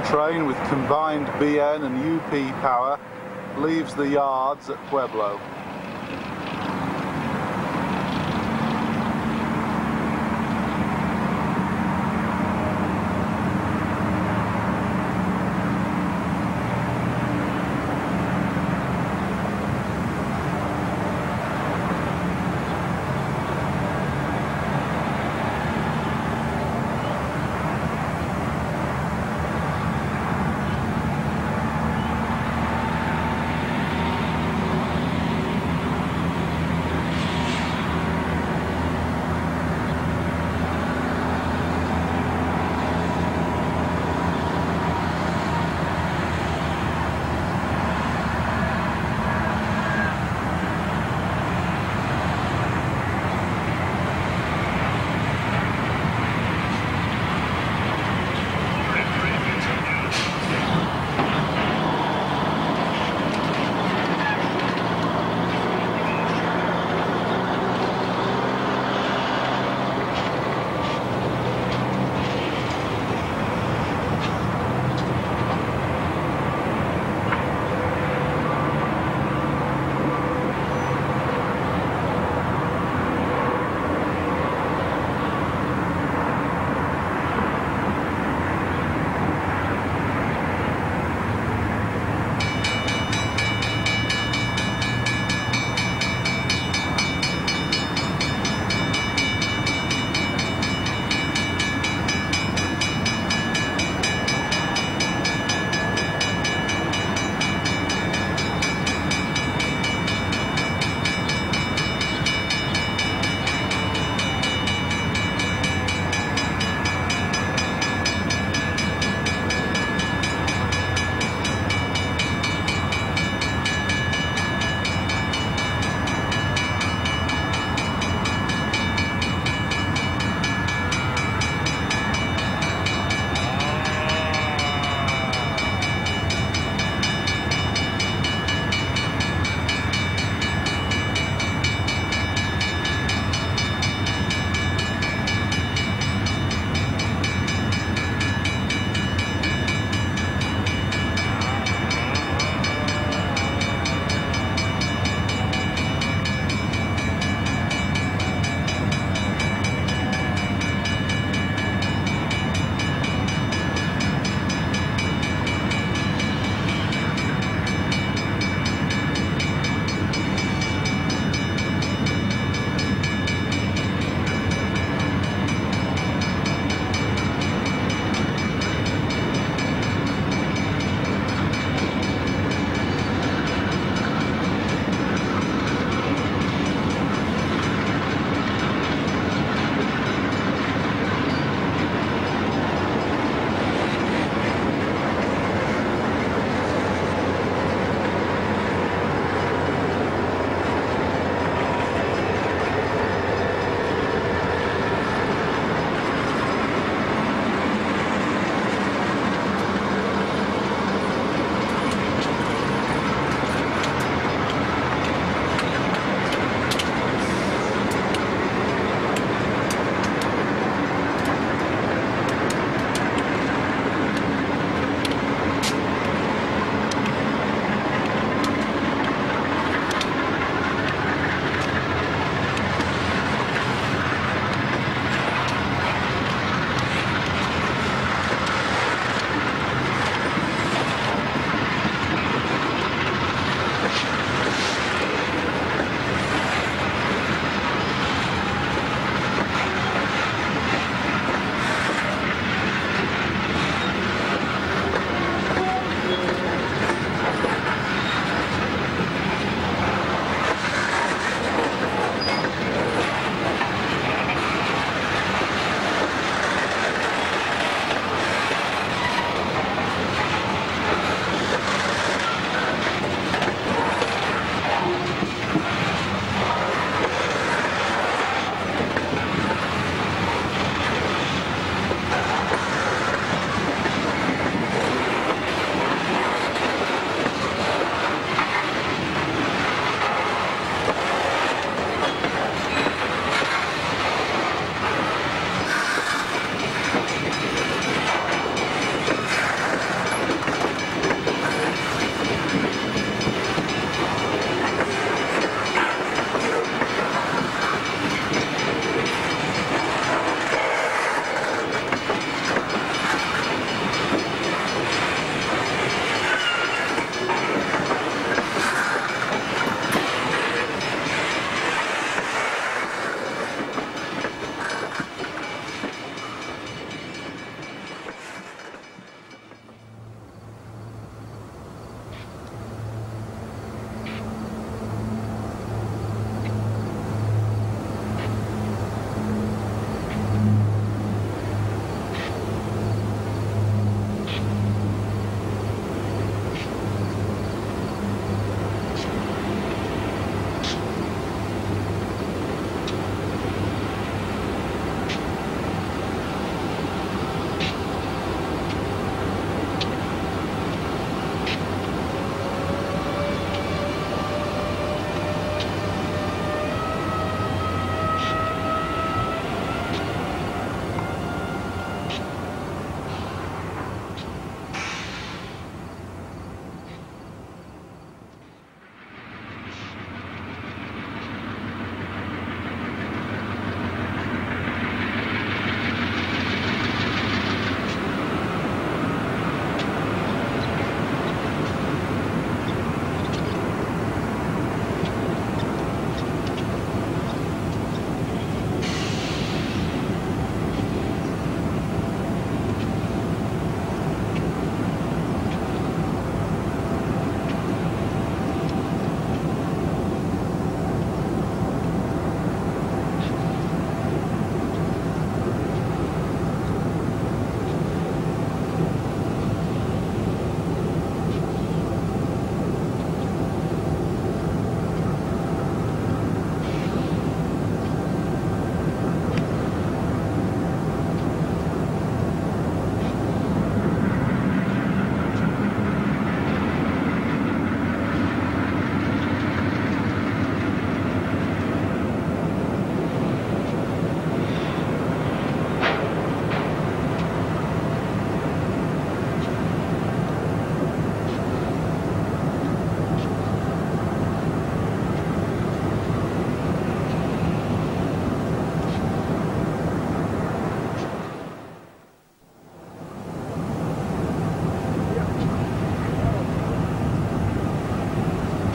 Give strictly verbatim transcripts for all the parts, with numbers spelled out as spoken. coal train with combined B N and U P power leaves the yards at Pueblo.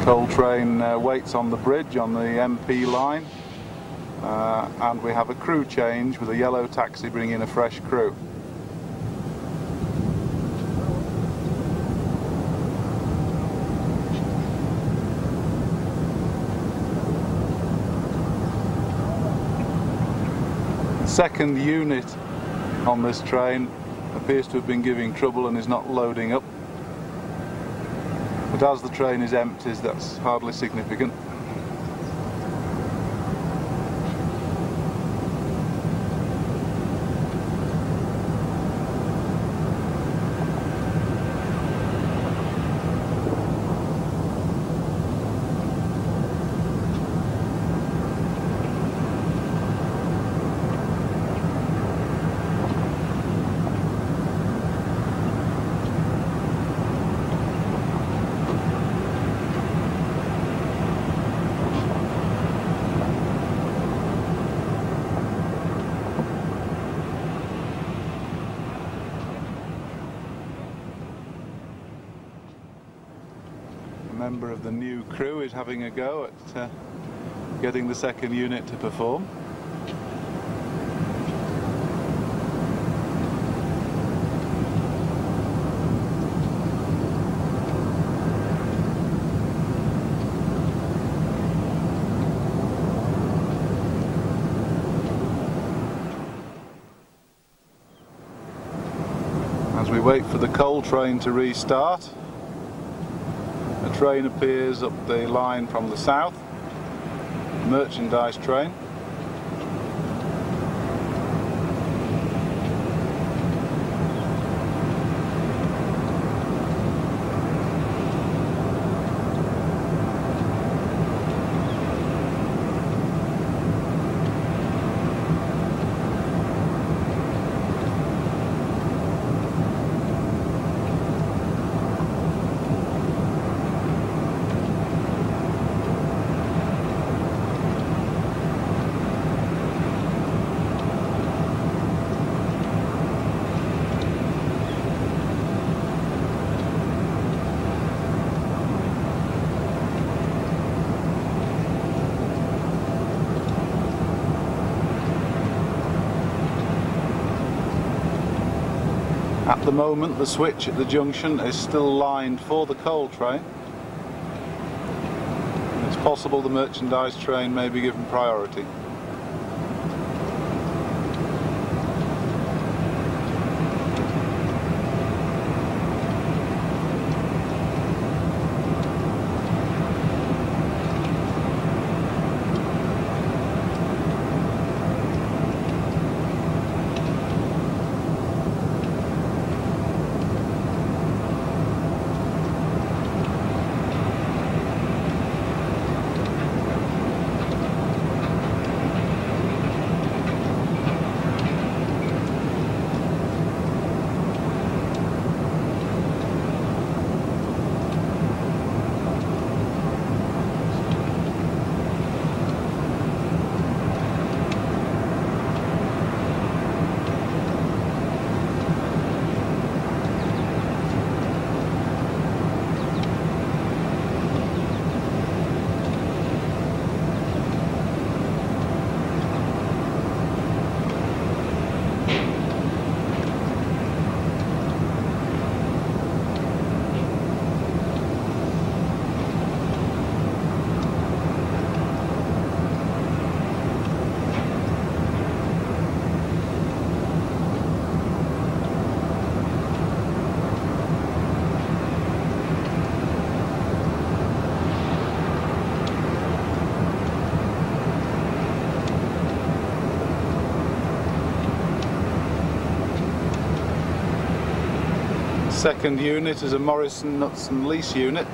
coal train uh, waits on the bridge on the M P line, uh, and we have a crew change with a yellow taxi bringing in a fresh crew. Second unit on this train appears to have been giving trouble and is not loading up, but as the train is empty, that's hardly significant. A member of the new crew is having a go at uh, getting the second unit to perform. As we wait for the coal train to restart, a train appears up the line from the south, a merchandise train. At the moment, the switch at the junction is still lined for the coal train. It's possible the merchandise train may be given priority. Second unit is a Morrison nuts and lease unit.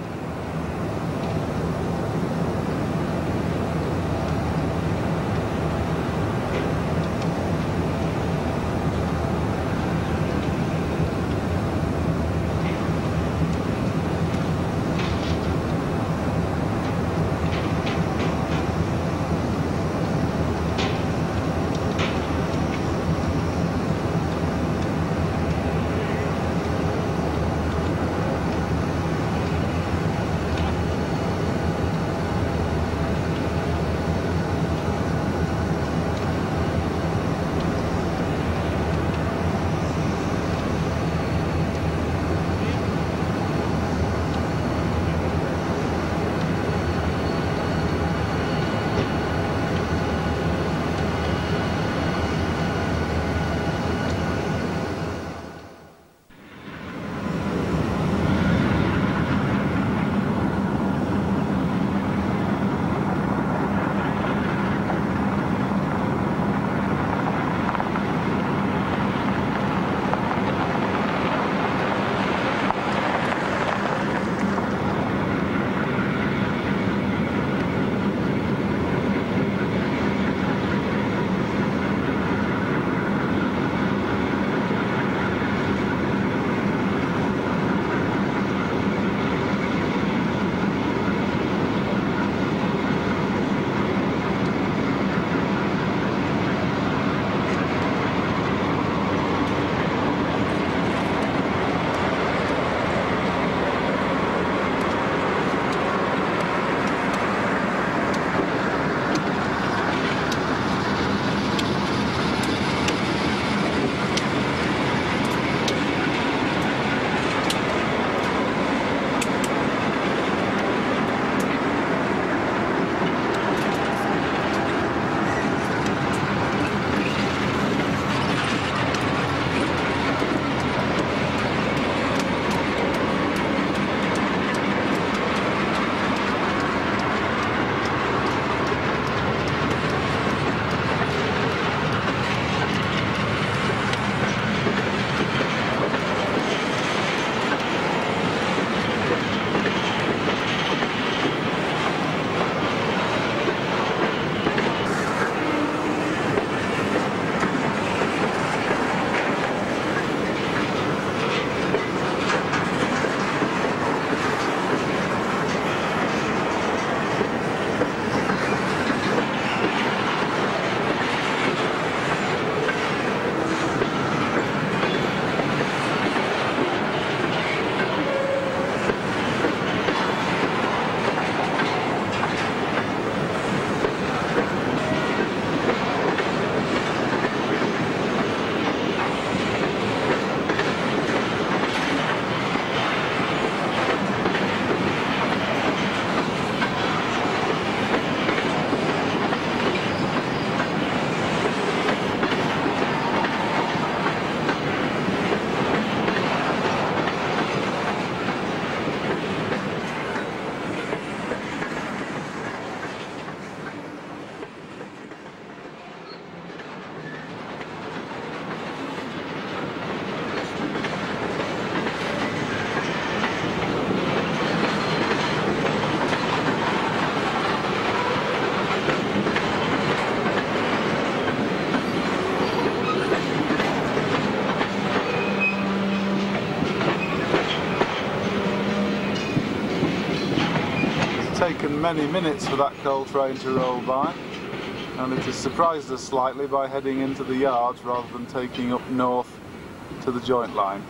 many minutes for that coal train to roll by, and it has surprised us slightly by heading into the yards rather than taking up north to the joint line.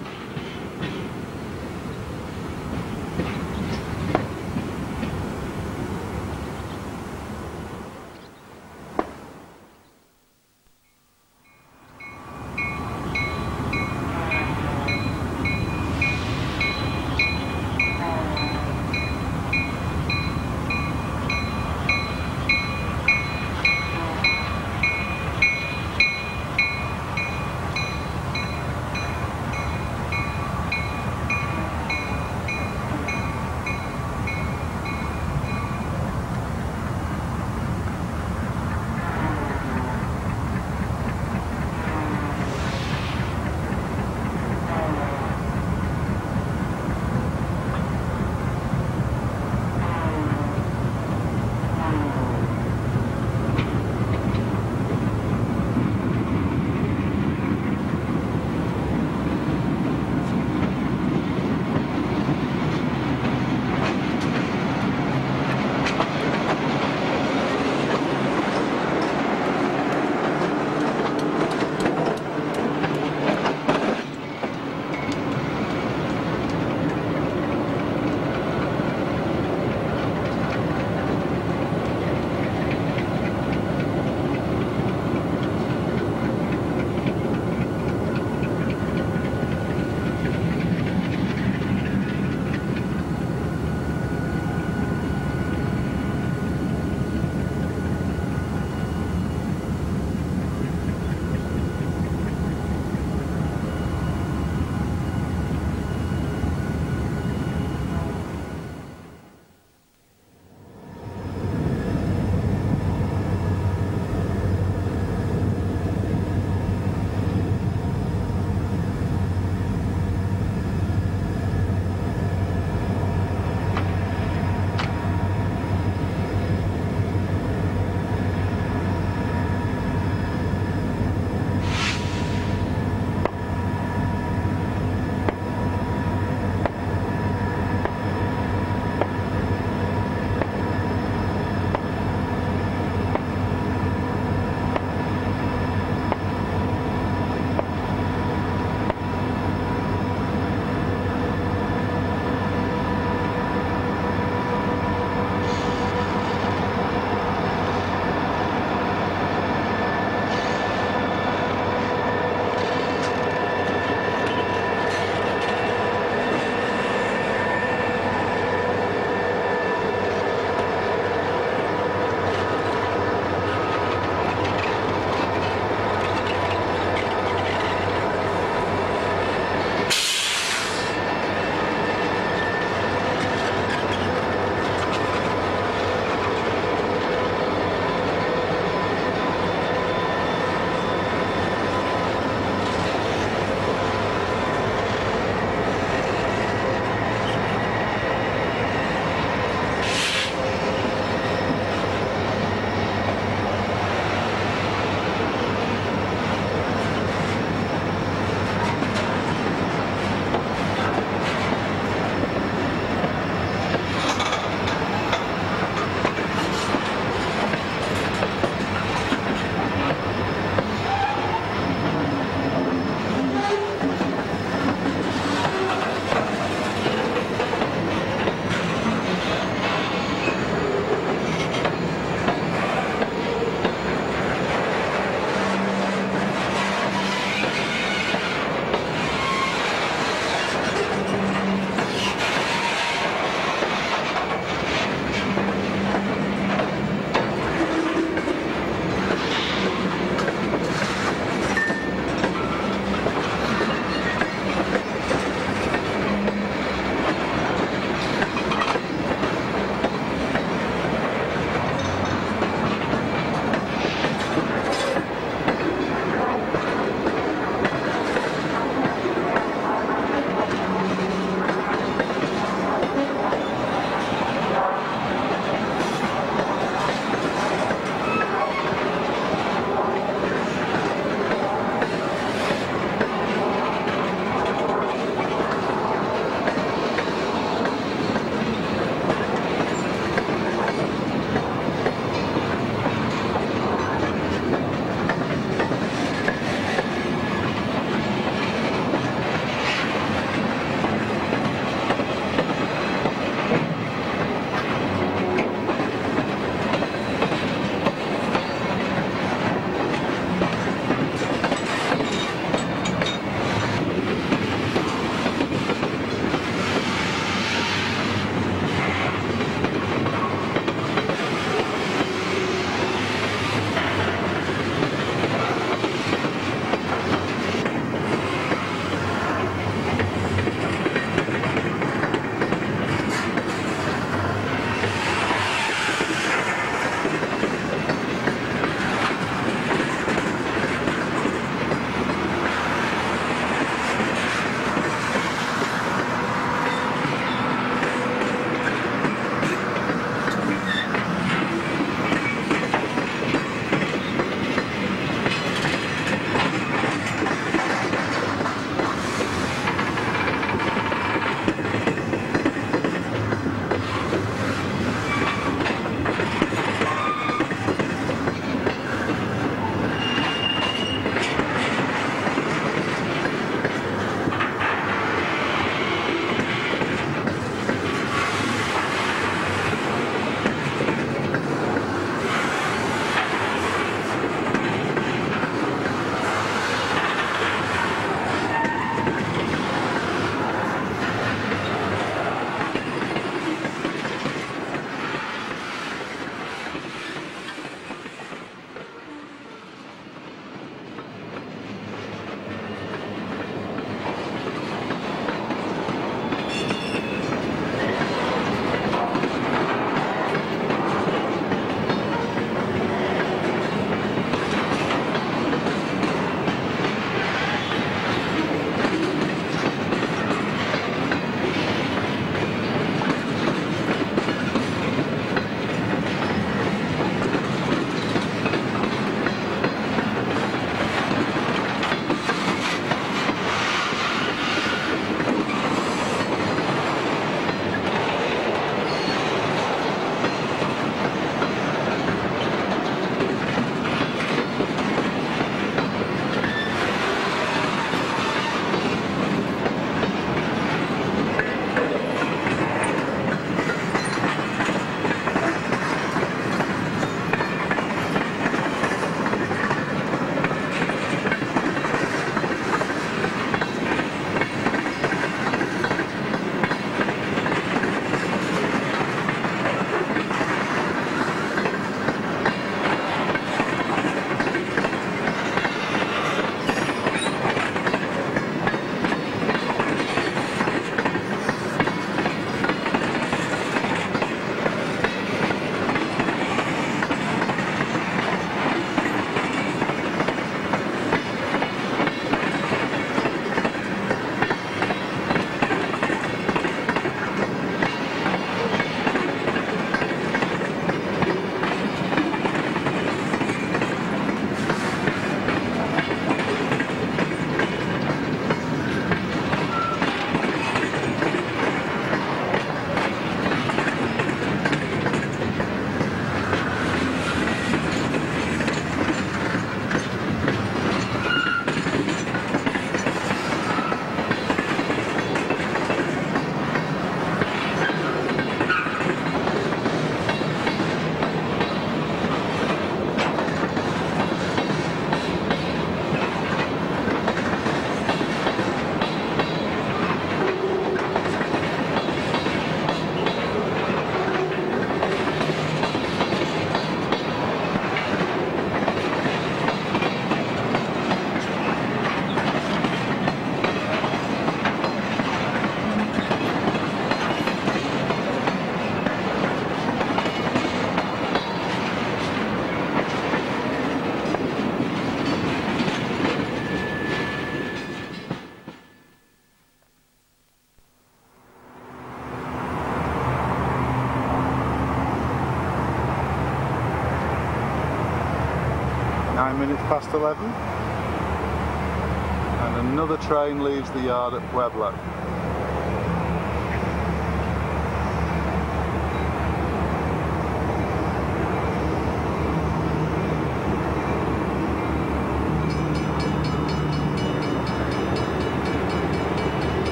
nine minutes past eleven, and another train leaves the yard at Pueblo.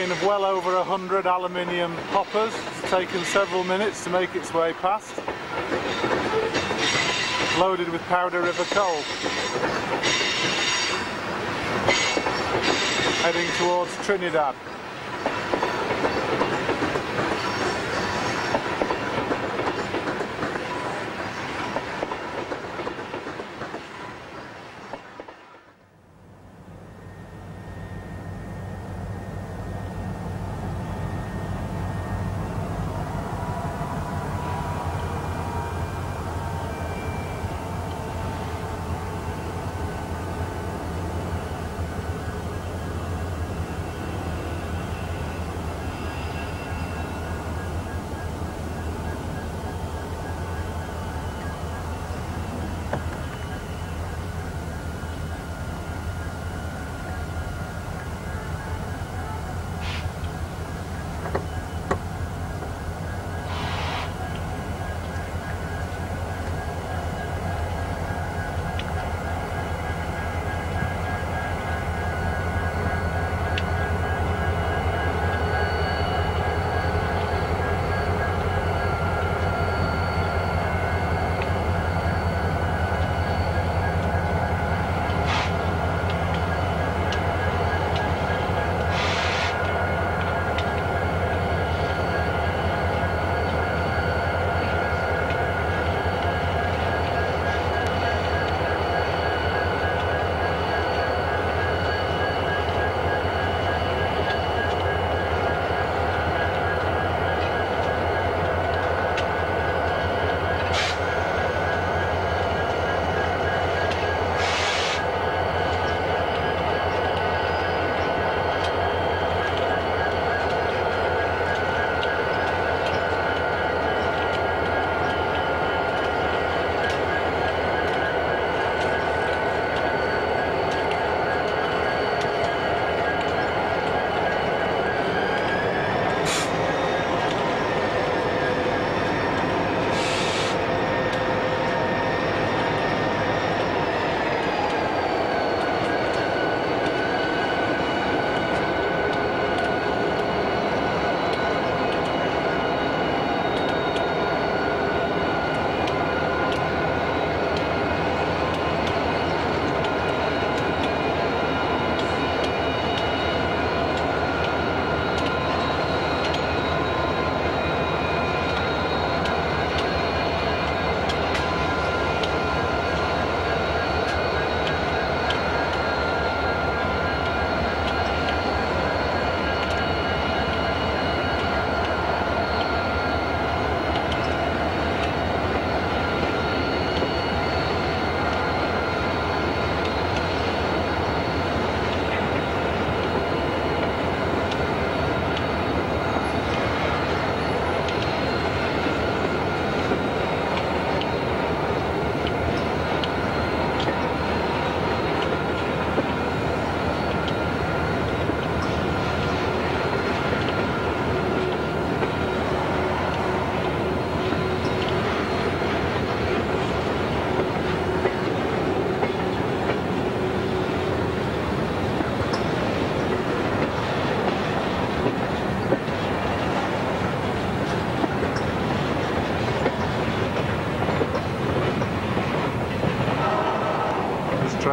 train of well over a hundred aluminium hoppers. It's taken several minutes to make its way past, loaded with Powder River coal, heading towards Trinidad.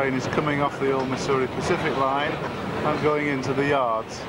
Is coming off the old Missouri Pacific line and going into the yards.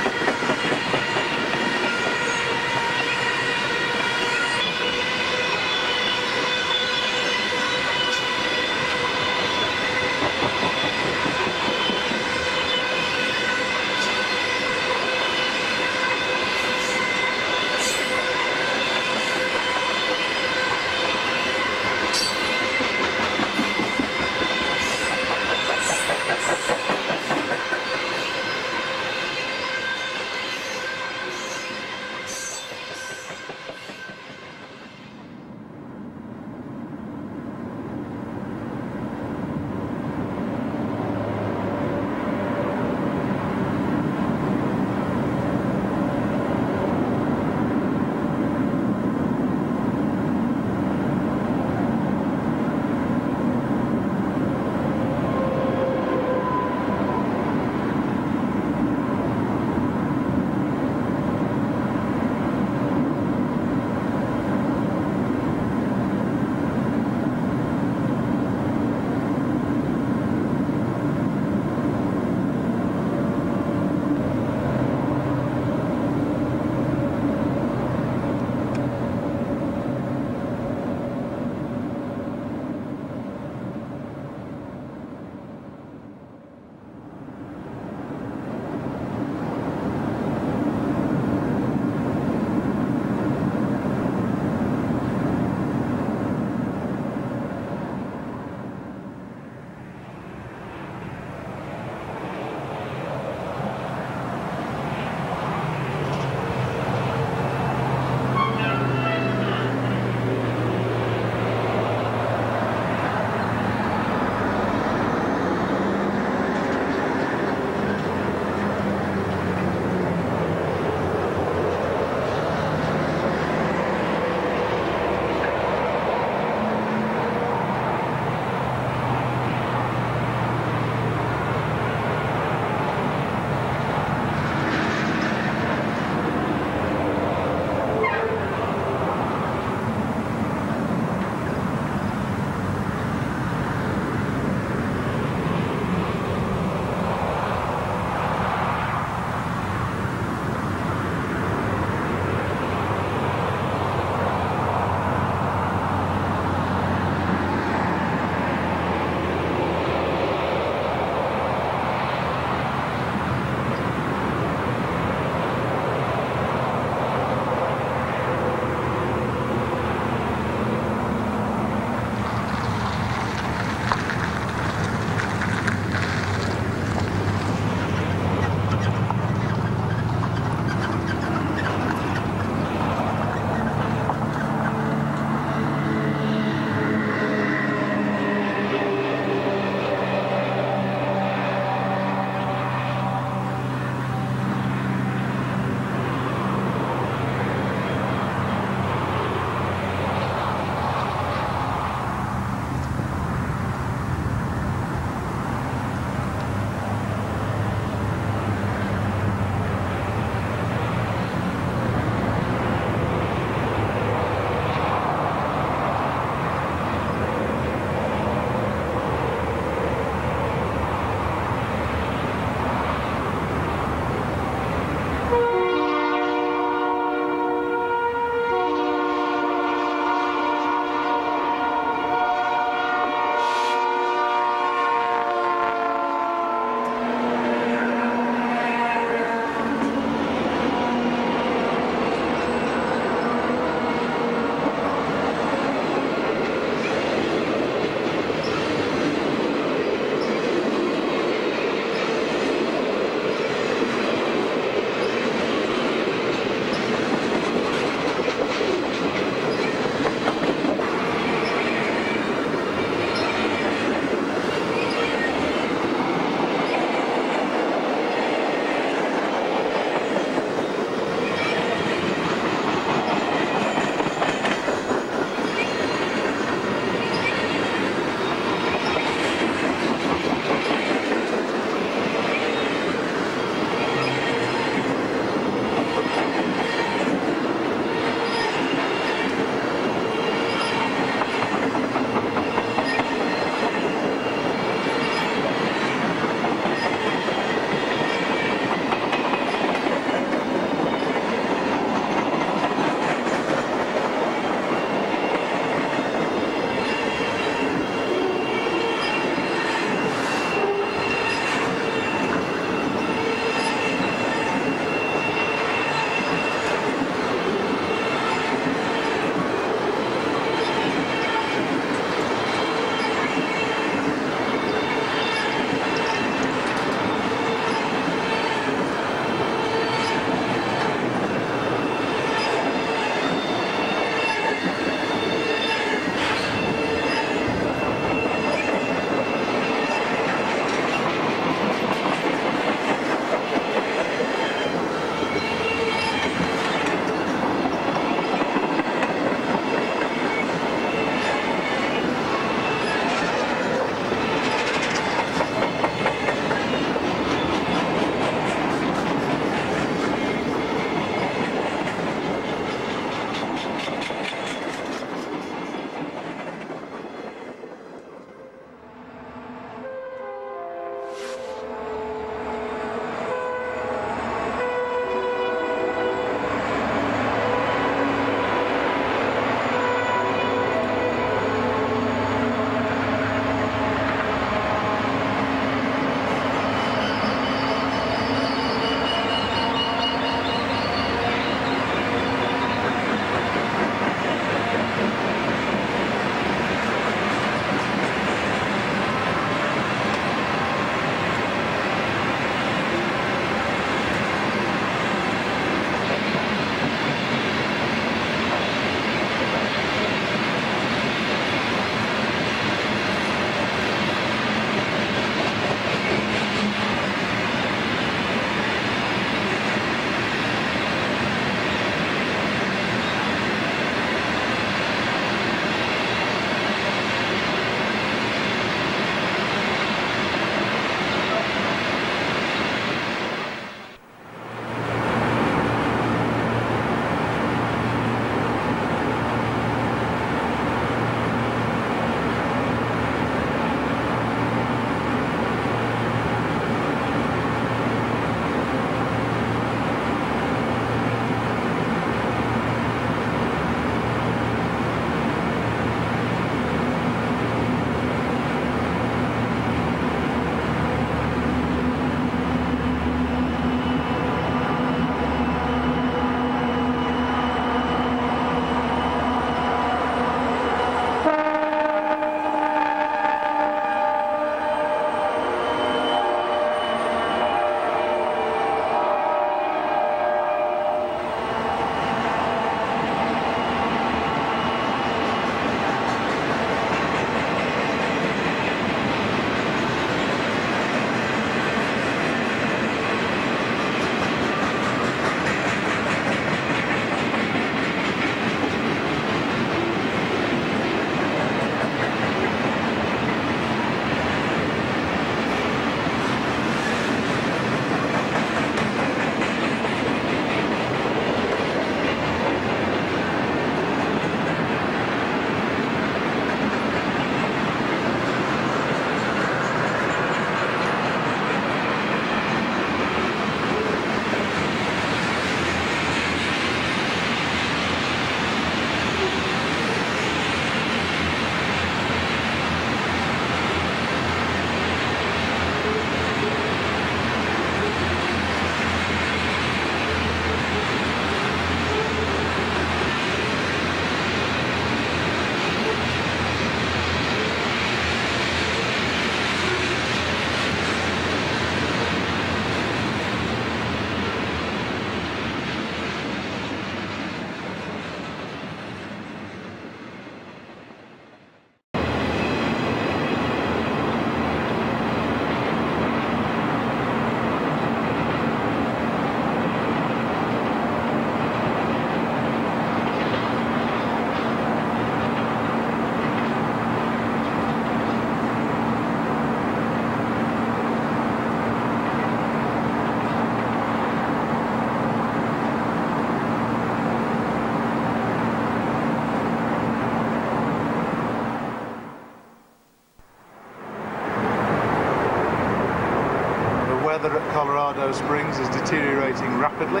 weather at Colorado Springs is deteriorating rapidly.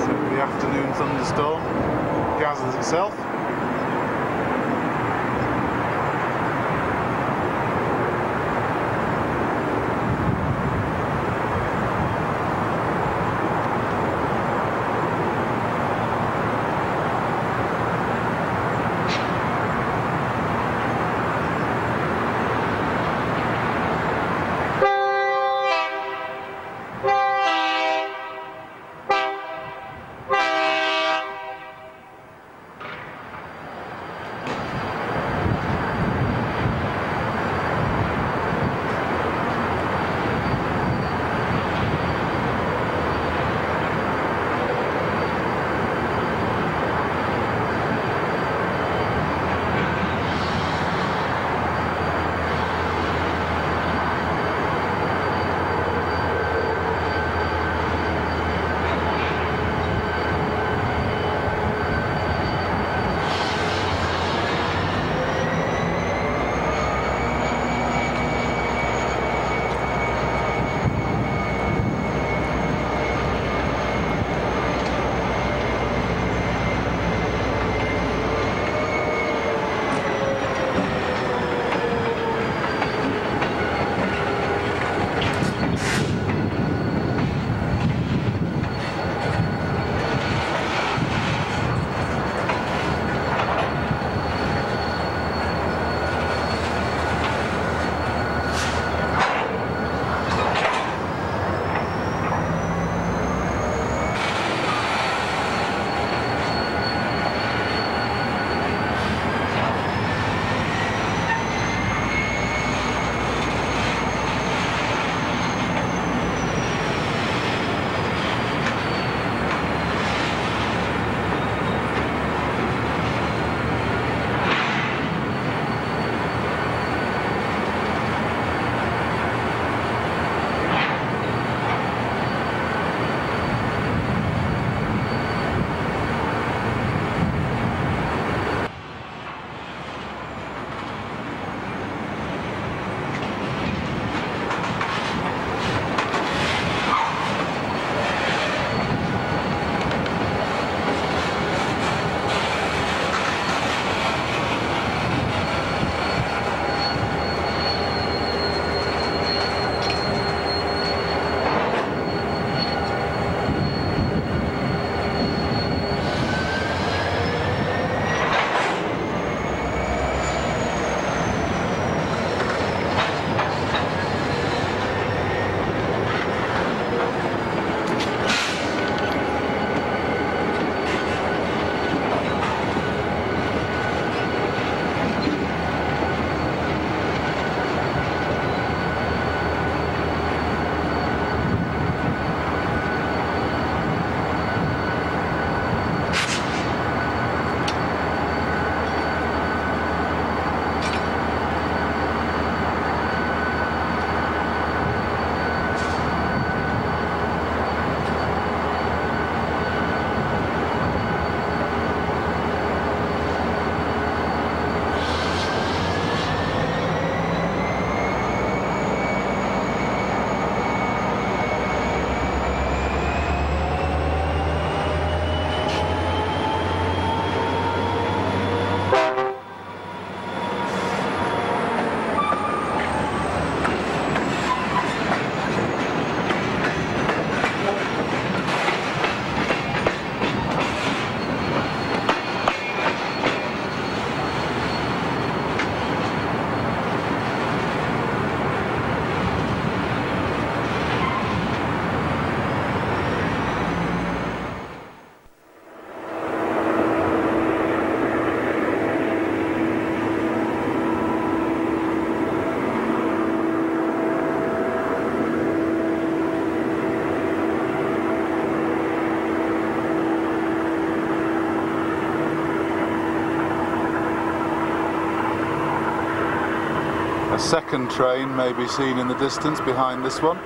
So the afternoon thunderstorm gathers itself. Second train may be seen in the distance behind this one.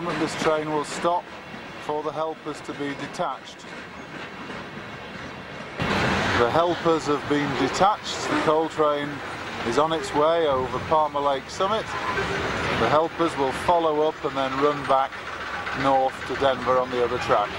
moment this train will stop for the helpers to be detached. The helpers have been detached. The coal train is on its way over Palmer Lake Summit. The helpers will follow up and then run back north to Denver on the other track.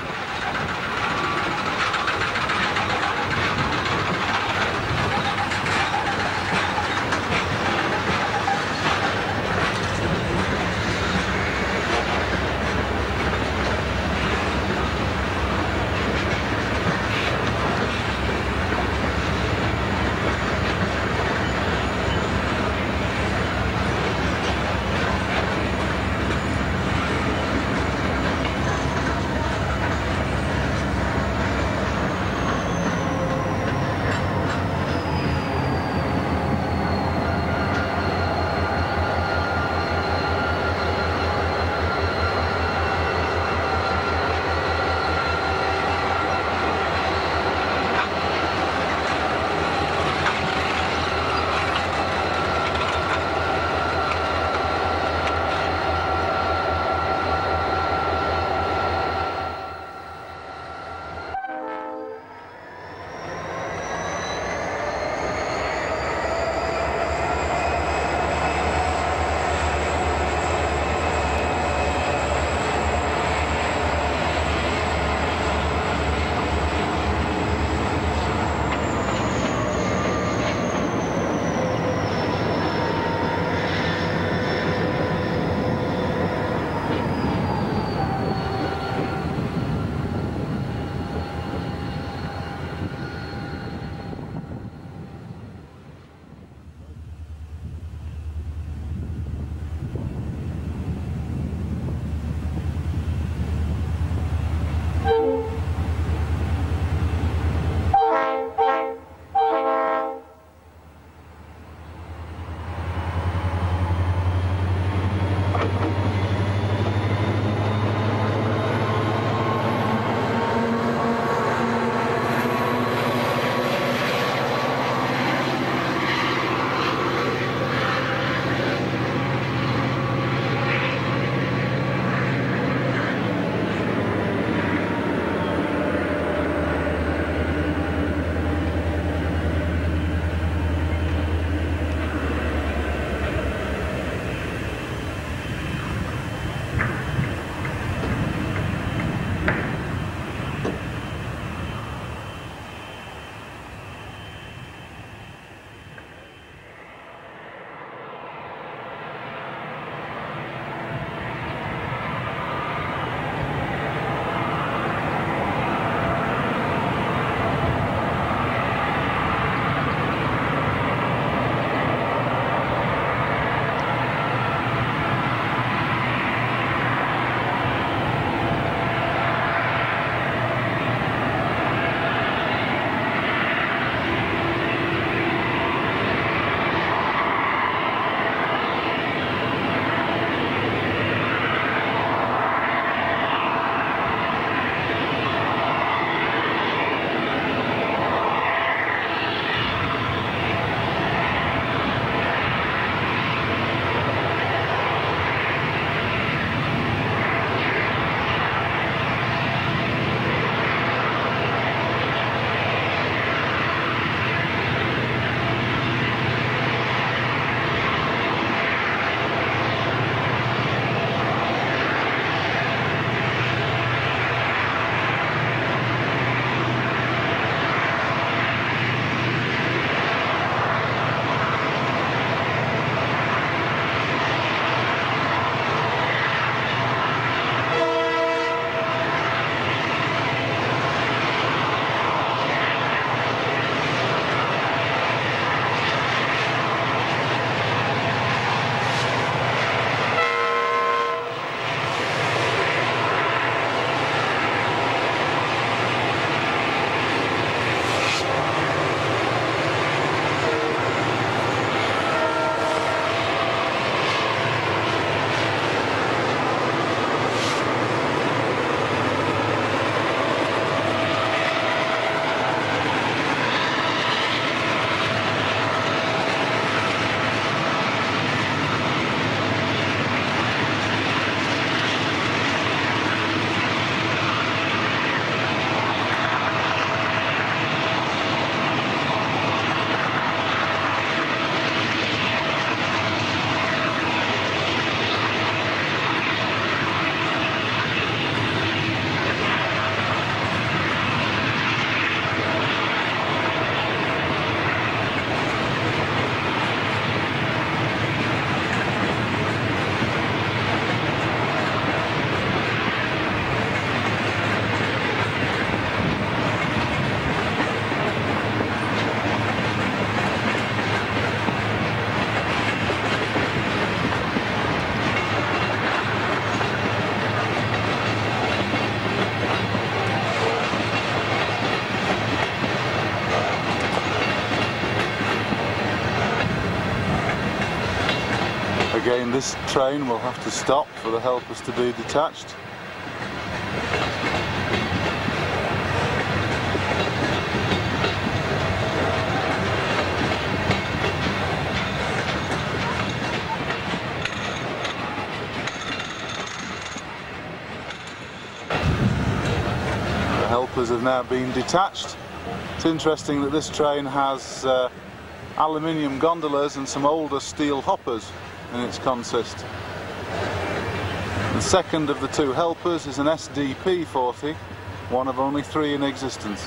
train. This train will have to stop for the helpers to be detached. Helpers have now been detached. It's interesting that this train has uh, aluminium gondolas and some older steel hoppers in its consist. The second of the two helpers is an S D P forty, one of only three in existence.